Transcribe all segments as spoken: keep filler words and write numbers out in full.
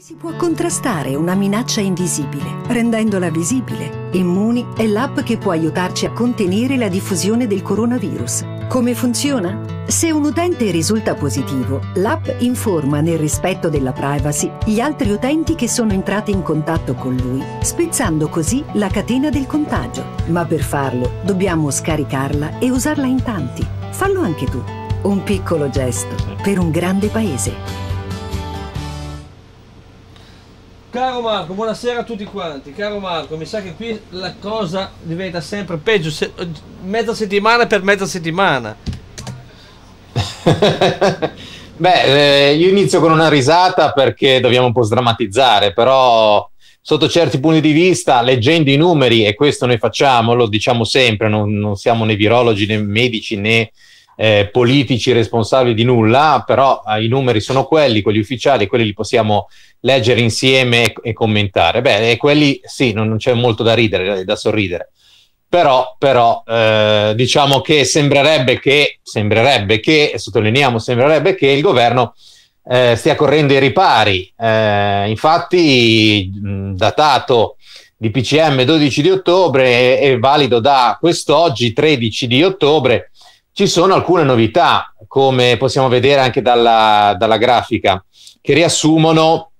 Si può contrastare una minaccia invisibile, rendendola visibile. Immuni è l'app che può aiutarci a contenere la diffusione del coronavirus. Come funziona? Se un utente risulta positivo, l'app informa nel rispetto della privacy gli altri utenti che sono entrati in contatto con lui, spezzando così la catena del contagio. Ma per farlo dobbiamo scaricarla e usarla in tanti. Fallo anche tu. Un piccolo gesto per un grande paese. Caro Marco, buonasera a tutti quanti. Caro Marco, mi sa che qui la cosa diventa sempre peggio, se, mezza settimana per mezza settimana. Beh, eh, io inizio con una risata perché dobbiamo un po' sdrammatizzare, però sotto certi punti di vista, leggendo i numeri, e questo noi facciamo, lo diciamo sempre, non, non siamo né virologi né medici né eh, politici responsabili di nulla, però eh, i numeri sono quelli, quelli ufficiali, quelli li possiamo leggere insieme e commentare. Beh, e quelli sì, non, non c'è molto da ridere, da sorridere, però, però eh, diciamo che sembrerebbe che, sembrerebbe che, e sottolineiamo sembrerebbe che il governo eh, stia correndo ai ripari. Eh, infatti, datato di D P C M dodici di ottobre e valido da quest'oggi tredici di ottobre, ci sono alcune novità, come possiamo vedere anche dalla, dalla grafica, che riassumono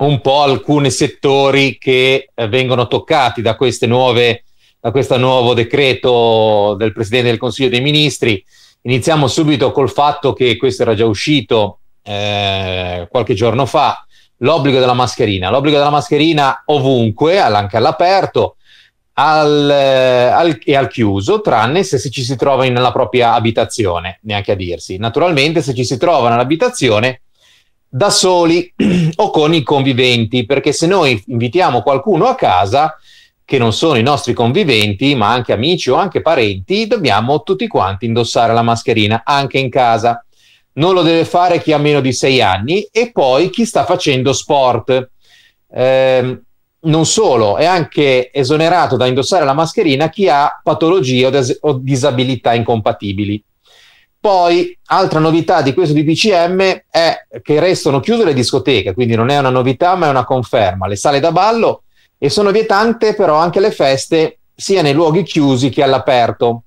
un po' alcuni settori che eh, vengono toccati da queste nuove, da questo nuovo decreto del Presidente del Consiglio dei Ministri. Iniziamo subito col fatto che questo era già uscito eh, qualche giorno fa, l'obbligo della mascherina. L'obbligo della mascherina ovunque, anche all'aperto al, eh, al, e al chiuso, tranne se, se ci si trova nella propria abitazione, neanche a dirsi. Naturalmente se ci si trova nell'abitazione da soli o con i conviventi, perché se noi invitiamo qualcuno a casa che non sono i nostri conviventi, ma anche amici o anche parenti, dobbiamo tutti quanti indossare la mascherina anche in casa. Non lo deve fare chi ha meno di sei anni e poi chi sta facendo sport. Eh, non solo, è anche esonerato da indossare la mascherina chi ha patologie o, dis- o disabilità incompatibili. Poi, altra novità di questo D P C M è che restano chiuse le discoteche, quindi non è una novità ma è una conferma, le sale da ballo, e sono vietate però anche le feste sia nei luoghi chiusi che all'aperto.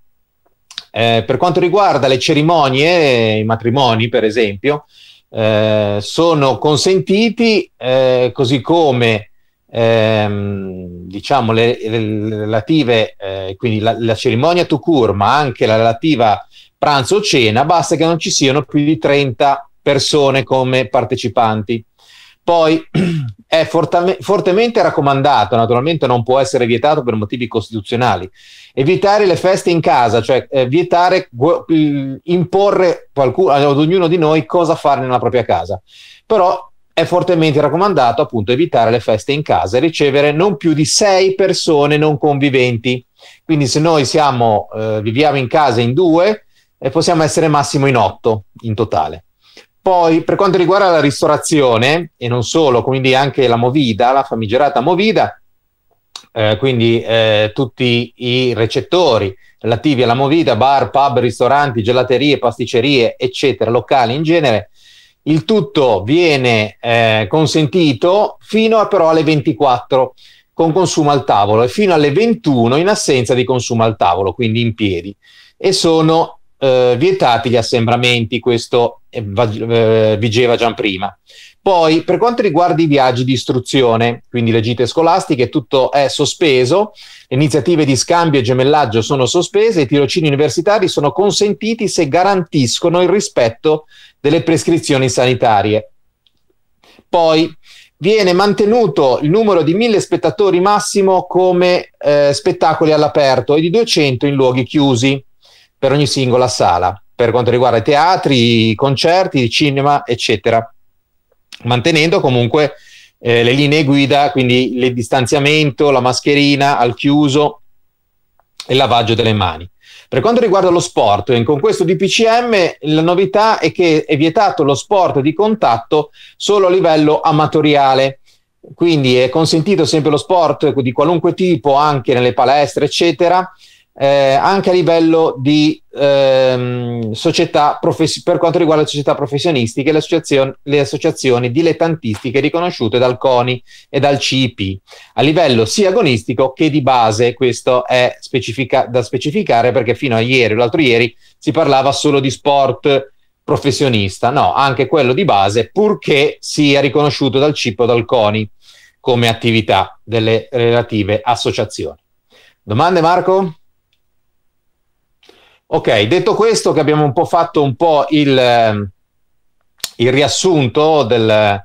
Eh, per quanto riguarda le cerimonie, i matrimoni per esempio, eh, sono consentiti, eh, così come ehm, diciamo le, le relative, eh, quindi la, la cerimonia to cure, ma anche la relativa pranzo o cena, basta che non ci siano più di trenta persone come partecipanti. Poi è fortame, fortemente raccomandato, naturalmente non può essere vietato per motivi costituzionali, evitare le feste in casa, cioè eh, vietare, eh, imporre qualcuno, ad ognuno di noi cosa fare nella propria casa, però è fortemente raccomandato appunto evitare le feste in casa e ricevere non più di sei persone non conviventi. Quindi se noi siamo, eh, viviamo in casa in due, e possiamo essere massimo in otto in totale. Poi per quanto riguarda la ristorazione e non solo, quindi anche la movida, la famigerata movida, eh, quindi eh, tutti i recettori relativi alla movida, bar, pub, ristoranti, gelaterie, pasticcerie eccetera, locali in genere, il tutto viene eh, consentito fino a, però alle ventiquattro con consumo al tavolo e fino alle ventuno in assenza di consumo al tavolo, quindi in piedi, e sono Eh, vietati gli assembramenti. Questo eh, eh, vigeva già prima. Poi per quanto riguarda i viaggi di istruzione, quindi le gite scolastiche, tutto è sospeso, le iniziative di scambio e gemellaggio sono sospese, i tirocini universitari sono consentiti se garantiscono il rispetto delle prescrizioni sanitarie. Poi viene mantenuto il numero di mille spettatori massimo come eh, spettacoli all'aperto e di duecento in luoghi chiusi per ogni singola sala, per quanto riguarda i teatri, i concerti, il cinema, eccetera, mantenendo comunque eh, le linee guida, quindi il distanziamento, la mascherina al chiuso e il lavaggio delle mani. Per quanto riguarda lo sport, con questo D P C M la novità è che è vietato lo sport di contatto solo a livello amatoriale, quindi è consentito sempre lo sport di qualunque tipo, anche nelle palestre, eccetera, eh, anche a livello di ehm, società per quanto riguarda le società professionistiche, le associazioni, le associazioni dilettantistiche riconosciute dal CONI e dal C I P, a livello sia agonistico che di base. Questo è specifica da specificare, perché fino a ieri o l'altro ieri si parlava solo di sport professionista, no, anche quello di base, purché sia riconosciuto dal C I P o dal CONI come attività delle relative associazioni. Domande, Marco? Ok, detto questo, che abbiamo un po' fatto un po' il, il riassunto del,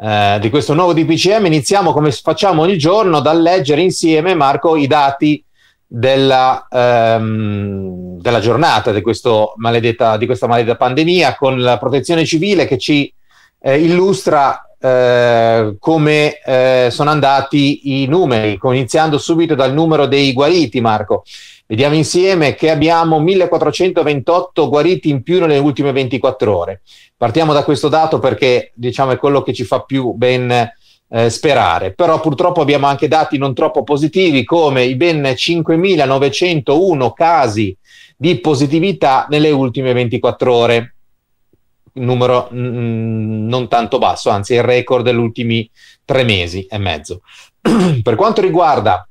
eh, di questo nuovo D P C M, iniziamo come facciamo ogni giorno dal leggere insieme, Marco, i dati della, ehm, della giornata di, questo maledetta, di questa maledetta pandemia, con la protezione civile che ci eh, illustra Eh, come eh, sono andati i numeri, iniziando subito dal numero dei guariti. Marco, vediamo insieme che abbiamo millequattrocentoventotto guariti in più nelle ultime ventiquattro ore. Partiamo da questo dato perché, diciamo, è quello che ci fa più ben eh, sperare, però purtroppo abbiamo anche dati non troppo positivi, come i ben cinquemilanovecentouno casi di positività nelle ultime ventiquattro ore. Numero mh, non tanto basso, anzi il record degli ultimi tre mesi e mezzo. Per quanto riguarda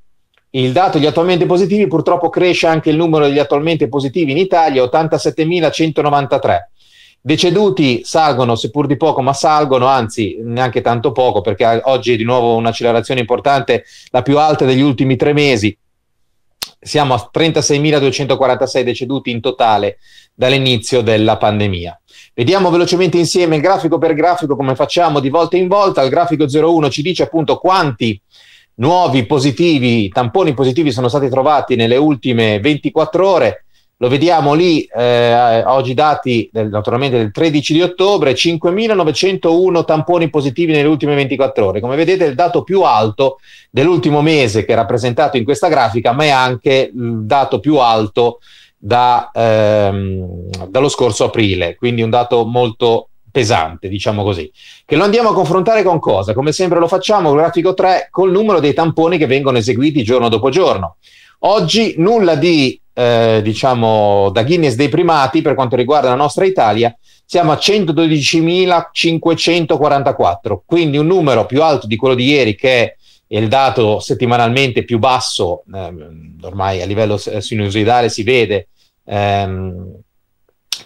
il dato degli attualmente positivi, purtroppo cresce anche il numero degli attualmente positivi in Italia, ottantasettemilacentonovantatré. Deceduti salgono, seppur di poco, ma salgono, anzi neanche tanto poco, perché oggi è di nuovo un'accelerazione importante, la più alta degli ultimi tre mesi. Siamo a trentaseimiladuecentoquarantasei deceduti in totale dall'inizio della pandemia. Vediamo velocemente insieme grafico per grafico, come facciamo di volta in volta. Il grafico zero uno ci dice appunto quanti nuovi positivi, tamponi positivi sono stati trovati nelle ultime ventiquattro ore. Lo vediamo lì, eh, oggi dati del, naturalmente del tredici di ottobre, cinquemilanovecentouno tamponi positivi nelle ultime ventiquattro ore. Come vedete è il dato più alto dell'ultimo mese che è rappresentato in questa grafica, ma è anche il dato più alto da, ehm, dallo scorso aprile, quindi un dato molto pesante, diciamo così, che lo andiamo a confrontare con cosa? Come sempre lo facciamo, grafico tre, col numero dei tamponi che vengono eseguiti giorno dopo giorno. Oggi nulla di Eh, diciamo da Guinness dei primati per quanto riguarda la nostra Italia, siamo a centododicimilacinquecentoquarantaquattro, quindi un numero più alto di quello di ieri, che è il dato settimanalmente più basso, ehm, ormai a livello sinusoidale si vede, ehm,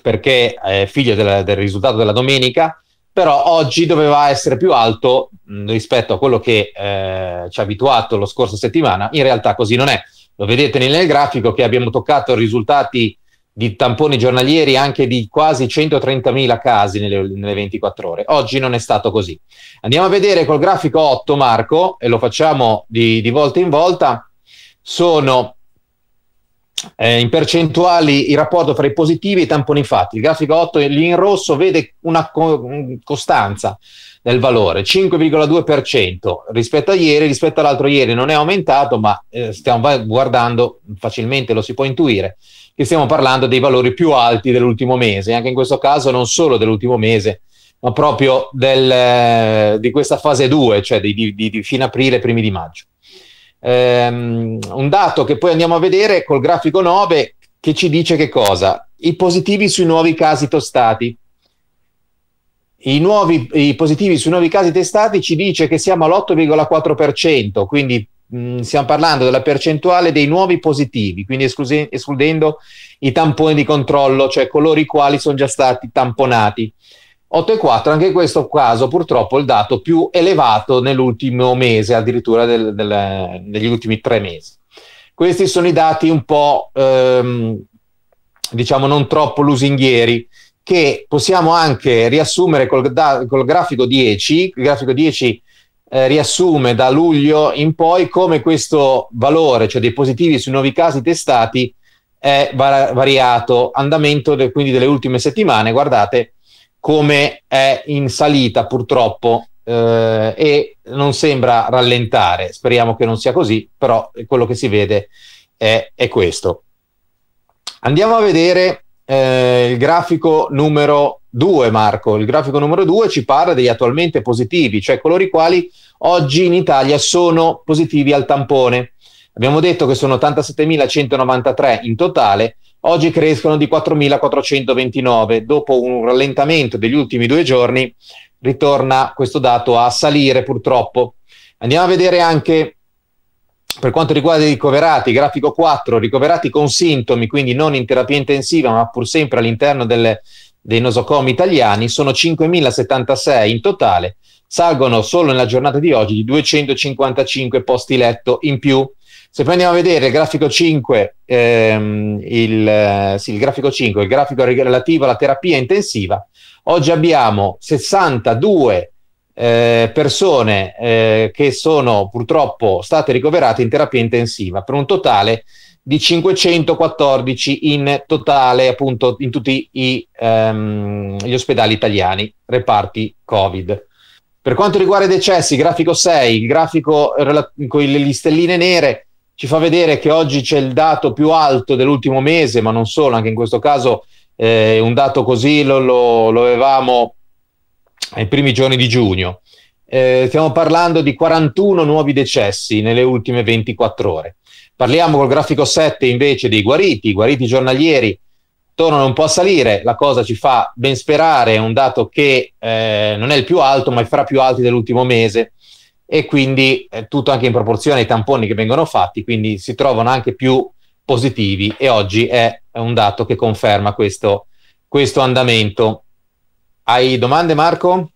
perché è figlio del, del risultato della domenica, però oggi doveva essere più alto mh, rispetto a quello che eh, ci ha abituato la scorsa settimana. In realtà così non è. Lo vedete nel grafico che abbiamo toccato risultati di tamponi giornalieri anche di quasi centotrentamila casi nelle, nelle ventiquattro ore. Oggi non è stato così. Andiamo a vedere col grafico otto, Marco, e lo facciamo di, di volta in volta. Sono eh, in percentuali il rapporto fra i positivi e i tamponi fatti. Il grafico otto lì in rosso vede una co- costanza del valore, cinque virgola due per cento rispetto a ieri, rispetto all'altro ieri non è aumentato, ma eh, stiamo guardando, facilmente lo si può intuire, che stiamo parlando dei valori più alti dell'ultimo mese, anche in questo caso non solo dell'ultimo mese, ma proprio del, eh, di questa fase due, cioè di, di, di fine aprile, primi di maggio. Ehm, un dato che poi andiamo a vedere col grafico nove, che ci dice che cosa? I positivi sui nuovi casi testati. I, nuovi, I positivi sui nuovi casi testati ci dice che siamo all'otto virgola quattro per cento, quindi mh, stiamo parlando della percentuale dei nuovi positivi, quindi escluse, escludendo i tamponi di controllo, cioè coloro i quali sono già stati tamponati. otto virgola quattro, anche in questo caso purtroppo il dato più elevato nell'ultimo mese, addirittura del, del, negli ultimi tre mesi. Questi sono i dati un po' ehm, diciamo non troppo lusinghieri, che possiamo anche riassumere col, da, col grafico dieci. Il grafico dieci eh, riassume da luglio in poi come questo valore, cioè dei positivi sui nuovi casi testati, è var variato, andamento de, quindi delle ultime settimane. Guardate come è in salita purtroppo eh, e non sembra rallentare, speriamo che non sia così, però quello che si vede è, è questo. Andiamo a vedere Eh, il grafico numero due, Marco. Il grafico numero due ci parla degli attualmente positivi, cioè coloro i quali oggi in Italia sono positivi al tampone. Abbiamo detto che sono ottantasettemilacentonovantatré in totale, oggi crescono di quattromilaquattrocentoventinove, dopo un rallentamento degli ultimi due giorni ritorna questo dato a salire purtroppo. Andiamo a vedere anche per quanto riguarda i ricoverati, grafico quattro, ricoverati con sintomi, quindi non in terapia intensiva ma pur sempre all'interno delle, dei nosocomi italiani, sono cinquemilasettantasei in totale, salgono solo nella giornata di oggi di duecentocinquantacinque posti letto in più. Se poi andiamo a vedere il grafico cinque, ehm, il, sì, il grafico cinque, il grafico relativo alla terapia intensiva, oggi abbiamo sessantadue eh, persone eh, che sono purtroppo state ricoverate in terapia intensiva, per un totale di cinquecentoquattordici in totale, appunto, in tutti i, ehm, gli ospedali italiani, reparti Covid. Per quanto riguarda i decessi, grafico sei, il grafico con le stelline nere, ci fa vedere che oggi c'è il dato più alto dell'ultimo mese, ma non solo, anche in questo caso eh, un dato così lo, lo, lo avevamo ai primi giorni di giugno. Eh, stiamo parlando di quarantuno nuovi decessi nelle ultime ventiquattro ore. Parliamo col grafico sette invece dei guariti, i guariti giornalieri tornano un po' a salire, la cosa ci fa ben sperare, è un dato che eh, non è il più alto, ma è fra più alti dell'ultimo mese, e quindi eh, tutto anche in proporzione ai tamponi che vengono fatti, quindi si trovano anche più positivi, e oggi è un dato che conferma questo, questo andamento. Hai domande, Marco?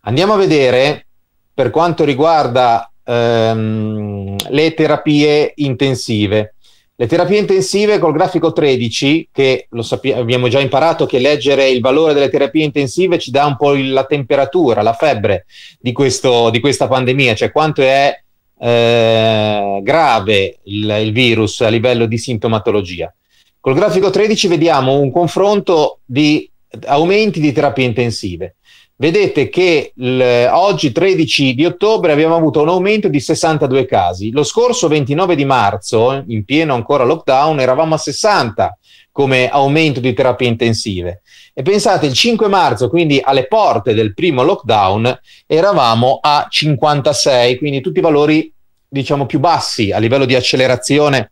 Andiamo a vedere per quanto riguarda ehm, le terapie intensive. Le terapie intensive col grafico tredici, che lo abbiamo già imparato che leggere il valore delle terapie intensive ci dà un po' la temperatura, la febbre di, questo, di questa pandemia, cioè quanto è eh, grave il, il virus a livello di sintomatologia. Col grafico tredici vediamo un confronto di aumenti di terapie intensive. Vedete che il, oggi, tredici di ottobre, abbiamo avuto un aumento di sessantadue casi. Lo scorso ventinove di marzo, in pieno ancora lockdown, eravamo a sessanta come aumento di terapie intensive. E pensate, il cinque marzo, quindi alle porte del primo lockdown, eravamo a cinquantasei, quindi tutti i valori, diciamo, più bassi a livello di accelerazione,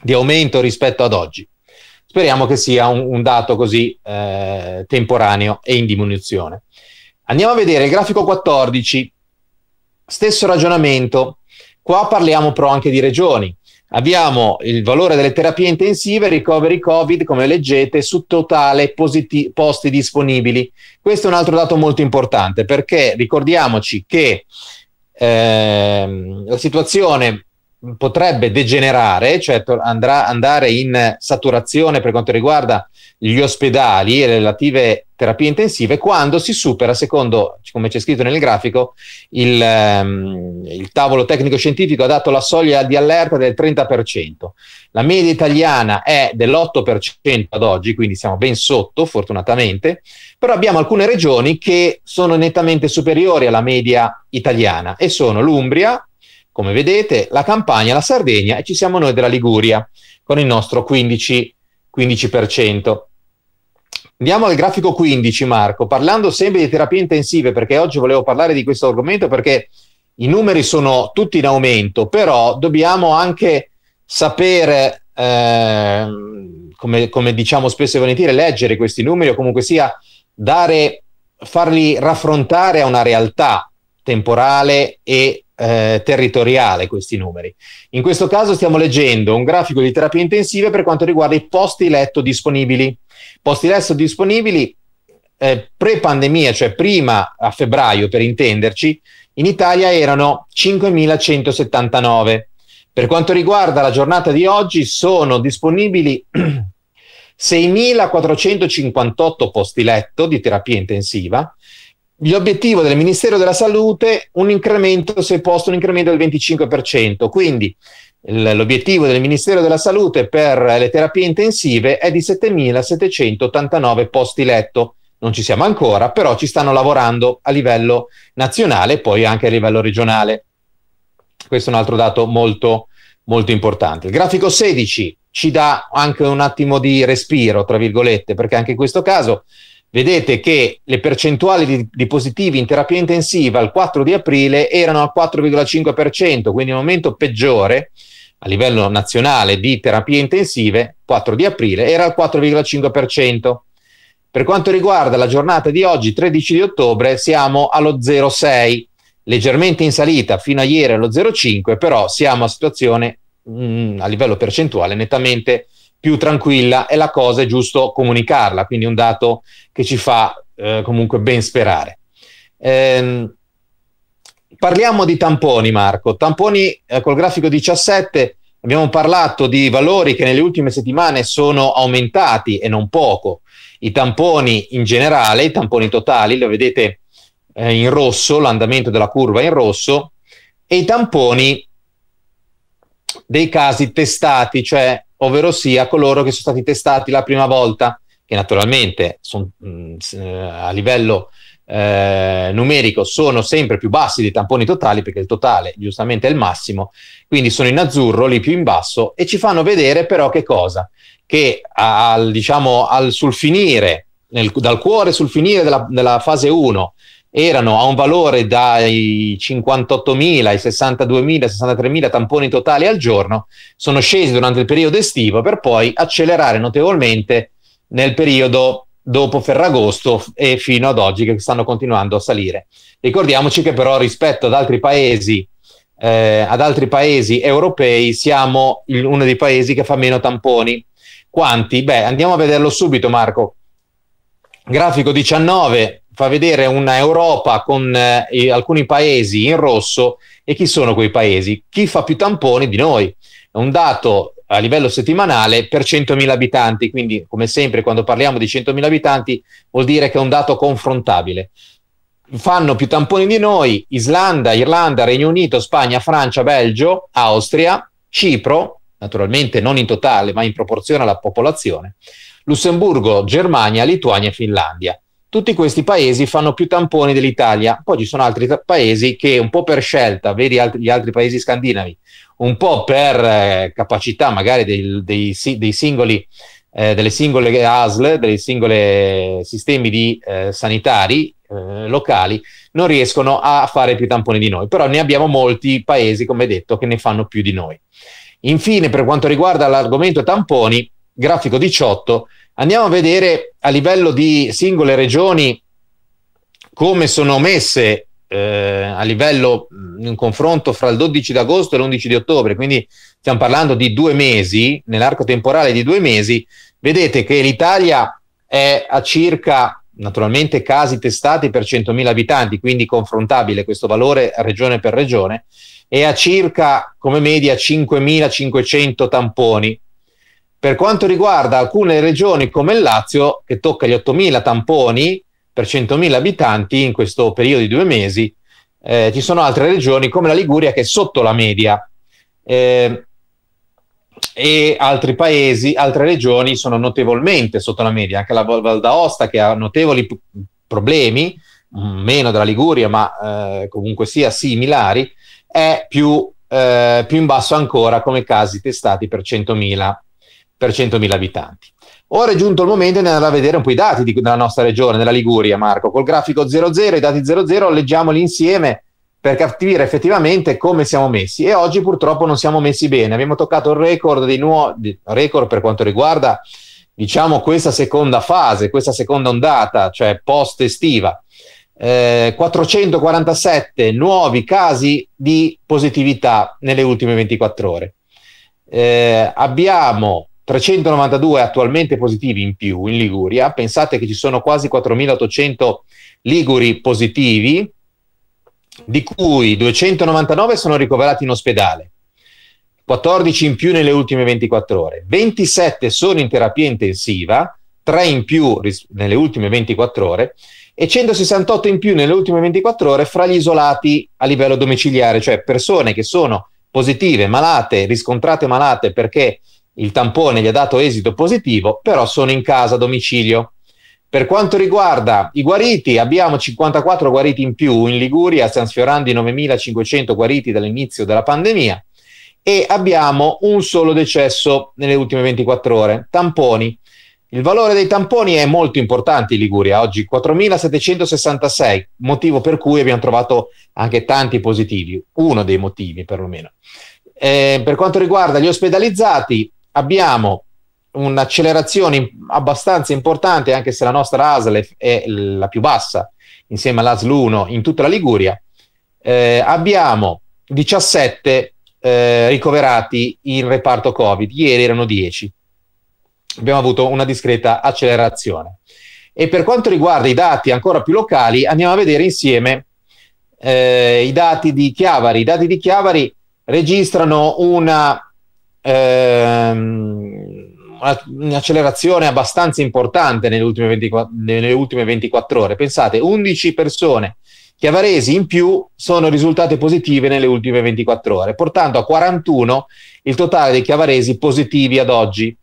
di aumento rispetto ad oggi. Speriamo che sia un, un dato così eh, temporaneo e in diminuzione. Andiamo a vedere il grafico quattordici, stesso ragionamento, qua parliamo però anche di regioni. Abbiamo il valore delle terapie intensive, ricoveri Covid, come leggete, su totale posti disponibili. Questo è un altro dato molto importante, perché ricordiamoci che eh, la situazione potrebbe degenerare, cioè andrà, andare in saturazione per quanto riguarda gli ospedali e le relative terapie intensive, quando si supera, secondo come c'è scritto nel grafico, il, um, il tavolo tecnico-scientifico ha dato la soglia di allerta del trenta per cento. La media italiana è dell'otto per cento ad oggi, quindi siamo ben sotto, fortunatamente, però abbiamo alcune regioni che sono nettamente superiori alla media italiana, e sono l'Umbria, come vedete, la Campania, la Sardegna, e ci siamo noi della Liguria con il nostro quindici per cento. Andiamo al grafico quindici, Marco, parlando sempre di terapie intensive, perché oggi volevo parlare di questo argomento, perché i numeri sono tutti in aumento, però dobbiamo anche sapere, eh, come, come diciamo spesso e volentieri, leggere questi numeri, o comunque sia dare, farli raffrontare a una realtà temporale e Eh, territoriale, questi numeri. In questo caso stiamo leggendo un grafico di terapie intensive per quanto riguarda i posti letto disponibili. Posti letto disponibili eh, pre-pandemia, cioè prima a febbraio per intenderci, in Italia erano cinquemilacentosettantanove. Per quanto riguarda la giornata di oggi sono disponibili seimilaquattrocentocinquantotto posti letto di terapia intensiva. L'obiettivo del Ministero della Salute, un incremento, se posto, un incremento del venticinque per cento, quindi l'obiettivo del Ministero della Salute per le terapie intensive è di settemilasettecentottantanove posti letto. Non ci siamo ancora, però ci stanno lavorando a livello nazionale e poi anche a livello regionale. Questo è un altro dato molto, molto importante. Il grafico sedici ci dà anche un attimo di respiro, tra virgolette, perché anche in questo caso vedete che le percentuali di, di positivi in terapia intensiva il quattro di aprile erano al quattro virgola cinque per cento, quindi un aumento peggiore a livello nazionale di terapie intensive, quattro di aprile, era al quattro virgola cinque per cento. Per quanto riguarda la giornata di oggi, tredici di ottobre, siamo allo zero virgola sei, leggermente in salita fino a ieri allo zero virgola cinque, però siamo a situazione mh, a livello percentuale nettamente più tranquilla, e la cosa è giusto comunicarla, quindi un dato che ci fa eh, comunque ben sperare. Ehm, parliamo di tamponi, Marco. Tamponi eh, col grafico diciassette, abbiamo parlato di valori che nelle ultime settimane sono aumentati e non poco. I tamponi in generale, i tamponi totali, lo vedete eh, in rosso, l'andamento della curva in rosso, e i tamponi dei casi testati, cioè ovvero sia coloro che sono stati testati la prima volta, che naturalmente son, mh, a livello eh, numerico sono sempre più bassi dei tamponi totali, perché il totale giustamente è il massimo, quindi sono in azzurro, lì più in basso, e ci fanno vedere però che cosa? Che al, diciamo, al, sul finire, nel, dal cuore sul finire della, della fase uno, erano a un valore dai cinquantottomila ai sessantaduemila, sessantatremila tamponi totali al giorno, sono scesi durante il periodo estivo per poi accelerare notevolmente nel periodo dopo Ferragosto e fino ad oggi, che stanno continuando a salire. Ricordiamoci che però rispetto ad altri paesi, eh, ad altri paesi europei, siamo il, uno dei paesi che fa meno tamponi. Quanti? Beh, andiamo a vederlo subito, Marco. Grafico diciannove fa vedere una Europa con eh, alcuni paesi in rosso, e chi sono quei paesi? Chi fa più tamponi di noi? È un dato a livello settimanale per centomila abitanti, quindi come sempre quando parliamo di centomila abitanti vuol dire che è un dato confrontabile. Fanno più tamponi di noi Islanda, Irlanda, Regno Unito, Spagna, Francia, Belgio, Austria, Cipro, naturalmente non in totale ma in proporzione alla popolazione, Lussemburgo, Germania, Lituania e Finlandia. Tutti questi paesi fanno più tamponi dell'Italia. Poi ci sono altri paesi che un po' per scelta, vedi alt gli altri paesi scandinavi, un po' per eh, capacità magari dei, dei, dei singoli, eh, delle singole A S L, dei singoli sistemi di, eh, sanitari eh, locali, non riescono a fare più tamponi di noi. Però ne abbiamo molti paesi, come detto, che ne fanno più di noi. Infine, per quanto riguarda l'argomento tamponi, grafico diciotto, andiamo a vedere a livello di singole regioni come sono messe eh, a livello in confronto fra il dodici d'agosto e l'undici di ottobre, quindi stiamo parlando di due mesi, nell'arco temporale di due mesi, vedete che l'Italia è a circa, naturalmente casi testati per centomila abitanti, quindi confrontabile questo valore regione per regione, è a circa come media cinquemilacinquecento tamponi. Per quanto riguarda alcune regioni come il Lazio, che tocca gli ottomila tamponi per centomila abitanti in questo periodo di due mesi, eh, ci sono altre regioni come la Liguria che è sotto la media, eh, e altri paesi, altre regioni sono notevolmente sotto la media, anche la Val d'Aosta che ha notevoli problemi, meno della Liguria ma eh, comunque sia similari, è più, eh, più in basso ancora come casi testati per centomila per centomila abitanti. Ora è giunto il momento di andare a vedere un po' i dati di, della nostra regione, della Liguria, Marco. Col grafico zero zero, i dati zero zero, leggiamoli insieme per capire effettivamente come siamo messi. E oggi purtroppo non siamo messi bene. Abbiamo toccato il record, dei nuovi, record per quanto riguarda, diciamo, questa seconda fase, questa seconda ondata, cioè post-estiva. Eh, quattrocentoquarantasette nuovi casi di positività nelle ultime ventiquattro ore. Eh, abbiamo trecentonovantadue attualmente positivi in più in Liguria, pensate che ci sono quasi quattromilaottocento liguri positivi, di cui duecentonovantanove sono ricoverati in ospedale, quattordici in più nelle ultime ventiquattro ore, ventisette sono in terapia intensiva, tre in più nelle ultime ventiquattro ore e centosessantotto in più nelle ultime ventiquattro ore fra gli isolati a livello domiciliare, cioè persone che sono positive, malate, riscontrate malate perché il tampone gli ha dato esito positivo, però sono in casa a domicilio. Per quanto riguarda i guariti, abbiamo cinquantaquattro guariti in più in Liguria, stiamo sfiorando i novemilacinquecento guariti dall'inizio della pandemia, e abbiamo un solo decesso nelle ultime ventiquattro ore. Tamponi, Il valore dei tamponi è molto importante in Liguria, oggi quattromilasettecentosessantasei, motivo per cui abbiamo trovato anche tanti positivi, uno dei motivi perlomeno. Eh, per quanto riguarda gli ospedalizzati, abbiamo un'accelerazione abbastanza importante, anche se la nostra A S L è la più bassa, insieme all'A S L uno in tutta la Liguria. Eh, abbiamo diciassette eh, ricoverati in reparto Covid, ieri erano dieci. Abbiamo avuto una discreta accelerazione. E per quanto riguarda i dati ancora più locali, andiamo a vedere insieme eh, i dati di Chiavari. I dati di Chiavari registrano una, ehm, un'accelerazione abbastanza importante nelle ultime, ventiquattro, nelle ultime ventiquattro ore. Pensate, undici persone chiavaresi in più sono risultate positive nelle ultime ventiquattro ore, portando a quarantuno il totale dei chiavaresi positivi ad oggi.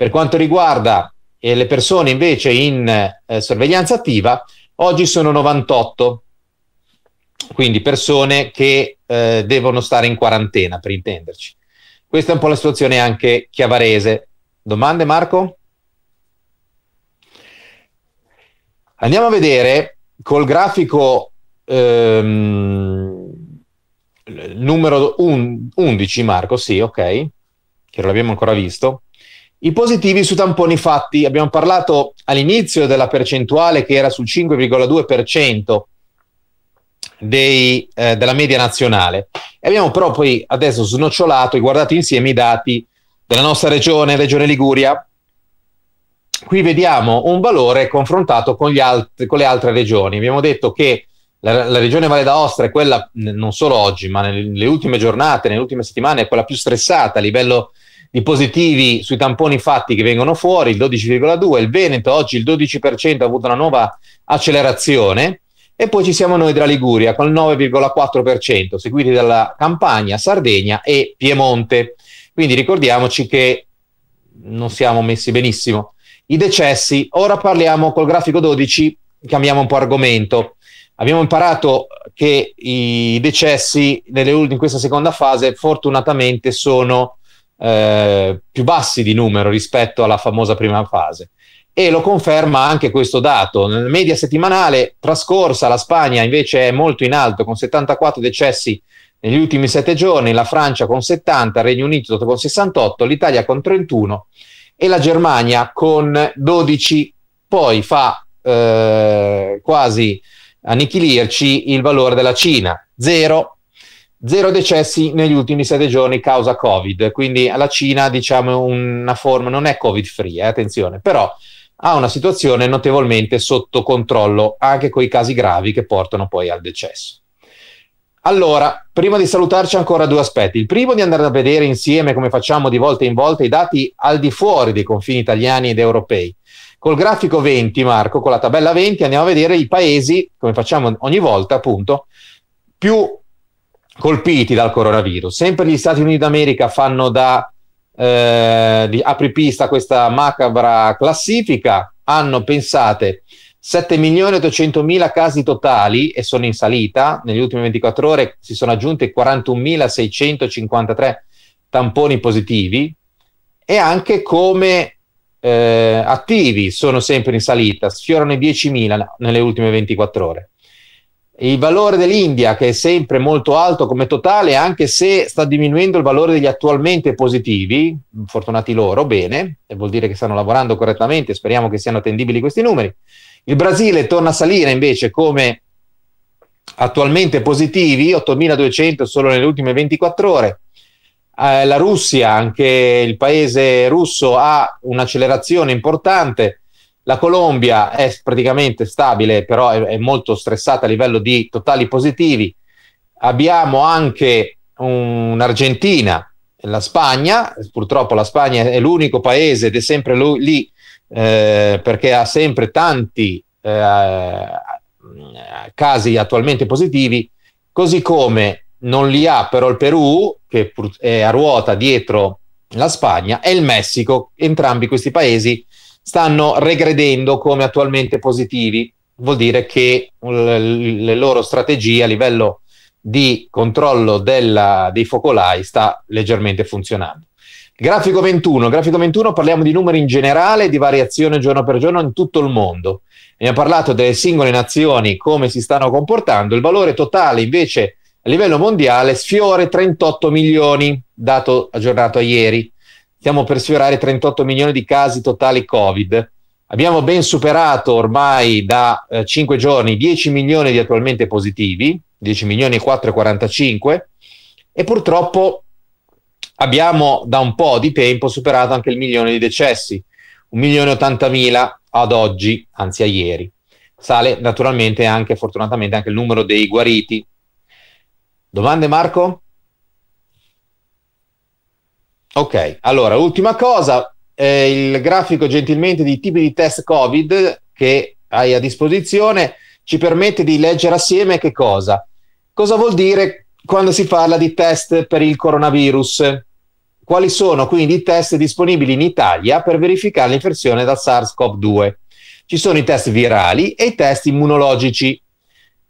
Per quanto riguarda eh, le persone invece in eh, sorveglianza attiva, oggi sono novantotto, quindi persone che eh, devono stare in quarantena, per intenderci. Questa è un po' la situazione anche chiavarese. Domande, Marco? Andiamo a vedere col grafico ehm, numero undici, Marco, sì, ok, che non l'abbiamo ancora visto. I positivi su tamponi fatti, abbiamo parlato all'inizio della percentuale che era sul cinque virgola due per cento eh, della media nazionale, e abbiamo però poi adesso snocciolato e guardato insieme i dati della nostra regione, regione Liguria. Qui vediamo un valore confrontato con, gli alt con le altre regioni. Abbiamo detto che la, la regione Valle d'Aosta è quella, non solo oggi, ma nelle, nelle ultime giornate, nelle ultime settimane, è quella più stressata a livello di positivi sui tamponi fatti che vengono fuori, il dodici virgola due per cento, il Veneto oggi il dodici per cento ha avuto una nuova accelerazione, e poi ci siamo noi della Liguria con il nove virgola quattro per cento, seguiti dalla Campania, Sardegna e Piemonte. Quindi ricordiamoci che non siamo messi benissimo. I decessi, ora parliamo col grafico dodici, cambiamo un po' argomento. Abbiamo imparato che i decessi nelle, in questa seconda fase fortunatamente sono Eh, più bassi di numero rispetto alla famosa prima fase, e lo conferma anche questo dato. Nella media settimanale trascorsa la Spagna invece è molto in alto, con settantaquattro decessi negli ultimi sette giorni, la Francia con settanta, il Regno Unito con sessantotto, l'Italia con trentuno e la Germania con dodici. Poi fa eh, quasi annichilirci il valore della Cina, zero. Zero decessi negli ultimi sette giorni causa Covid, quindi alla Cina diciamo una forma, non è Covid free, eh, attenzione, però ha una situazione notevolmente sotto controllo anche con i casi gravi che portano poi al decesso. Allora, prima di salutarci ancora due aspetti. Il primo, di andare a vedere insieme, come facciamo di volta in volta, i dati al di fuori dei confini italiani ed europei. Col grafico venti, Marco, con la tabella venti andiamo a vedere i paesi, come facciamo ogni volta appunto, più colpiti dal coronavirus. Sempre gli Stati Uniti d'America fanno da eh, di apripista questa macabra classifica, hanno, pensate, sette milioni ottocentomila casi totali e sono in salita, negli ultimi ventiquattro ore si sono aggiunti quarantunomilaseicentocinquantatré tamponi positivi, e anche come eh, attivi sono sempre in salita, sfiorano i diecimila nelle ultime ventiquattro ore. Il valore dell'India, che è sempre molto alto come totale, anche se sta diminuendo il valore degli attualmente positivi, fortunati loro, bene, e vuol dire che stanno lavorando correttamente, speriamo che siano attendibili questi numeri. Il Brasile torna a salire invece come attualmente positivi, ottomiladuecento solo nelle ultime ventiquattro ore. Eh, la Russia, anche il paese russo, ha un'accelerazione importante. La Colombia è praticamente stabile, però è, è molto stressata a livello di totali positivi. Abbiamo anche un'Argentina, la Spagna, purtroppo la Spagna è l'unico paese ed è sempre lui, lì eh, perché ha sempre tanti eh, casi attualmente positivi, così come non li ha però il Perù, che è a ruota dietro la Spagna, e il Messico. Entrambi questi paesi stanno regredendo come attualmente positivi, vuol dire che le loro strategie a livello di controllo della, dei focolai sta leggermente funzionando. Grafico ventuno, grafico ventuno, parliamo di numeri in generale, di variazione giorno per giorno in tutto il mondo. Abbiamo parlato delle singole nazioni, come si stanno comportando. Il valore totale invece a livello mondiale sfiora trentotto milioni, dato aggiornato a ieri. Stiamo per sfiorare trentotto milioni di casi totali Covid. Abbiamo ben superato ormai da eh, cinque giorni dieci milioni di attualmente positivi, dieci milioni e quattrocentoquarantacinque, e purtroppo abbiamo da un po' di tempo superato anche il milione di decessi, un milione e ottantamila ad oggi, anzi a ieri. Sale naturalmente anche, fortunatamente, anche il numero dei guariti. Domande, Marco? Ok, allora, ultima cosa, eh, il grafico gentilmente di tipi di test Covid che hai a disposizione ci permette di leggere assieme che cosa? Cosa vuol dire quando si parla di test per il coronavirus? Quali sono quindi i test disponibili in Italia per verificare l'infezione da SARS-CoV due? Ci sono i test virali e i test immunologici.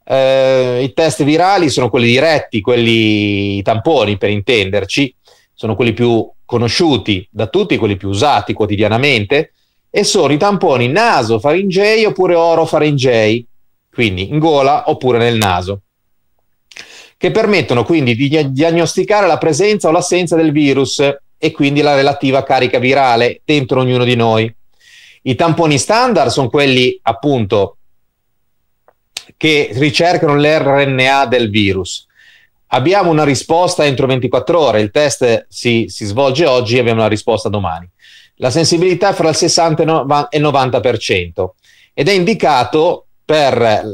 Eh, i test virali sono quelli diretti, quelli tamponi per intenderci, sono quelli più conosciuti da tutti, quelli più usati quotidianamente, e sono i tamponi naso-faringei oppure orofaringei, quindi in gola oppure nel naso, che permettono quindi di diagnosticare la presenza o l'assenza del virus e quindi la relativa carica virale dentro ognuno di noi. I tamponi standard sono quelli appunto che ricercano l'erre enne a del virus. Abbiamo una risposta entro ventiquattro ore, il test si, si svolge oggi e abbiamo una risposta domani. La sensibilità è fra il sessanta e il novanta per cento ed è indicato per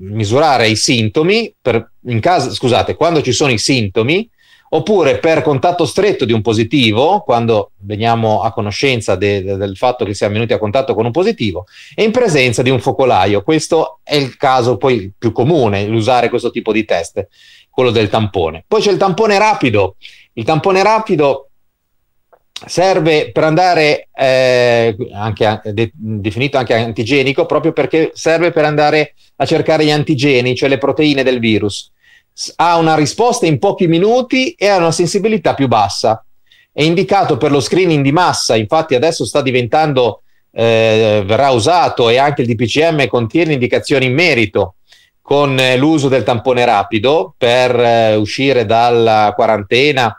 misurare i sintomi, per, in caso, scusate, quando ci sono i sintomi, oppure per contatto stretto di un positivo, quando veniamo a conoscenza de, de, del fatto che siamo venuti a contatto con un positivo, e in presenza di un focolaio. Questo è il caso poi più comune, usare questo tipo di test, quello del tampone. Poi c'è il tampone rapido. Il tampone rapido serve per andare, eh, anche, de, definito anche antigenico, proprio perché serve per andare a cercare gli antigeni, cioè le proteine del virus. Ha una risposta in pochi minuti e ha una sensibilità più bassa. È indicato per lo screening di massa, infatti adesso sta diventando, eh, verrà usato, e anche il D P C M contiene indicazioni in merito, con eh, l'uso del tampone rapido per eh, uscire dalla quarantena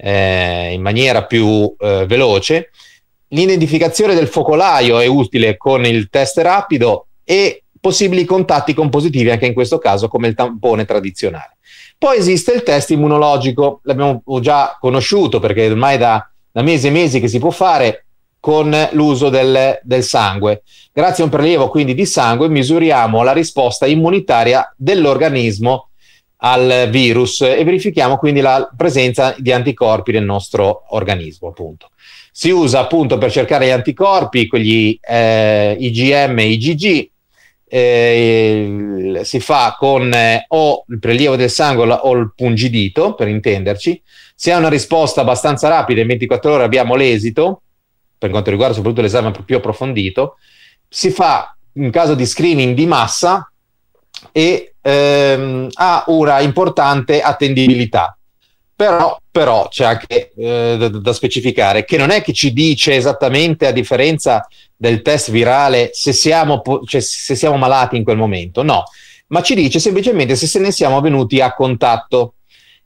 Eh, in maniera più eh, veloce. L'identificazione del focolaio è utile con il test rapido e possibili contatti con positivi anche in questo caso, come il tampone tradizionale. Poi esiste il test immunologico, l'abbiamo già conosciuto perché ormai da, da mesi e mesi che si può fare, con l'uso del, del sangue. Grazie a un prelievo quindi di sangue misuriamo la risposta immunitaria dell'organismo al virus e verifichiamo quindi la presenza di anticorpi nel nostro organismo, appunto. Si usa appunto per cercare gli anticorpi, quegli eh, IgM, IgG, eh, si fa con eh, o il prelievo del sangue o il pungidito, per intenderci. Se ha una risposta abbastanza rapida, in ventiquattro ore abbiamo l'esito, per quanto riguarda soprattutto l'esame più approfondito. Si fa in caso di screening di massa e ehm, ha una importante attendibilità, però, però c'è anche eh, da, da specificare che non è che ci dice esattamente, a differenza del test virale, se siamo, cioè, se siamo malati in quel momento, no, ma ci dice semplicemente se, se ne siamo venuti a contatto,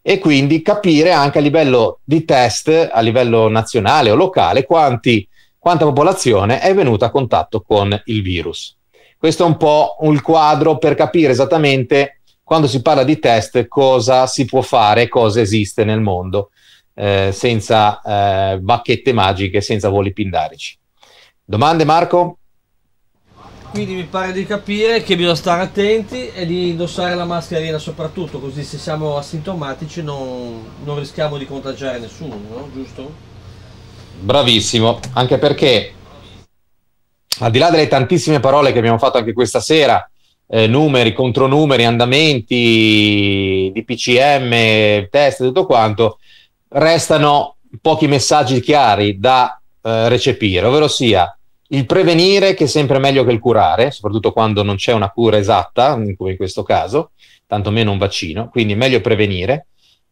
e quindi capire anche a livello di test, a livello nazionale o locale, quanti, quanta popolazione è venuta a contatto con il virus. Questo è un po' il quadro per capire esattamente, quando si parla di test, cosa si può fare, cosa esiste nel mondo, eh, senza eh, bacchette magiche, senza voli pindarici. Domande, Marco? Quindi mi pare di capire che bisogna stare attenti e di indossare la mascherina soprattutto, così se siamo asintomatici non, non rischiamo di contagiare nessuno, no? Giusto? Bravissimo, anche perché, al di là delle tantissime parole che abbiamo fatto anche questa sera, eh, numeri, contronumeri, andamenti, D P C M, test e tutto quanto, restano pochi messaggi chiari da eh, recepire, ovvero sia il prevenire, che è sempre meglio che il curare, soprattutto quando non c'è una cura esatta, come in questo caso, tantomeno un vaccino, quindi meglio prevenire,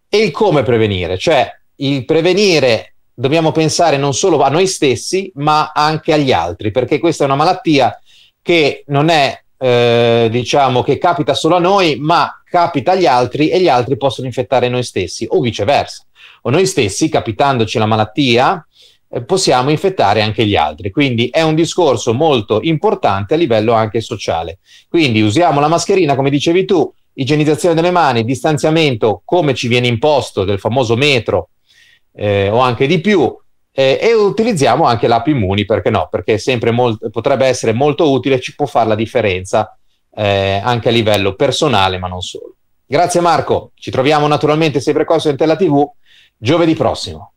e il come prevenire, cioè il prevenire dobbiamo pensare non solo a noi stessi, ma anche agli altri, perché questa è una malattia che non è, eh, diciamo, che capita solo a noi, ma capita agli altri e gli altri possono infettare noi stessi, o viceversa. O noi stessi, capitandoci la malattia, eh, possiamo infettare anche gli altri. Quindi è un discorso molto importante a livello anche sociale. Quindi usiamo la mascherina, come dicevi tu, igienizzazione delle mani, distanziamento come ci viene imposto del famoso metro, eh, o anche di più, eh, e utilizziamo anche l'app Immuni, perché no? Perché è sempre molto, potrebbe essere molto utile, ci può fare la differenza eh, anche a livello personale, ma non solo. Grazie Marco, ci troviamo naturalmente sempre con Sentella tivù giovedì prossimo.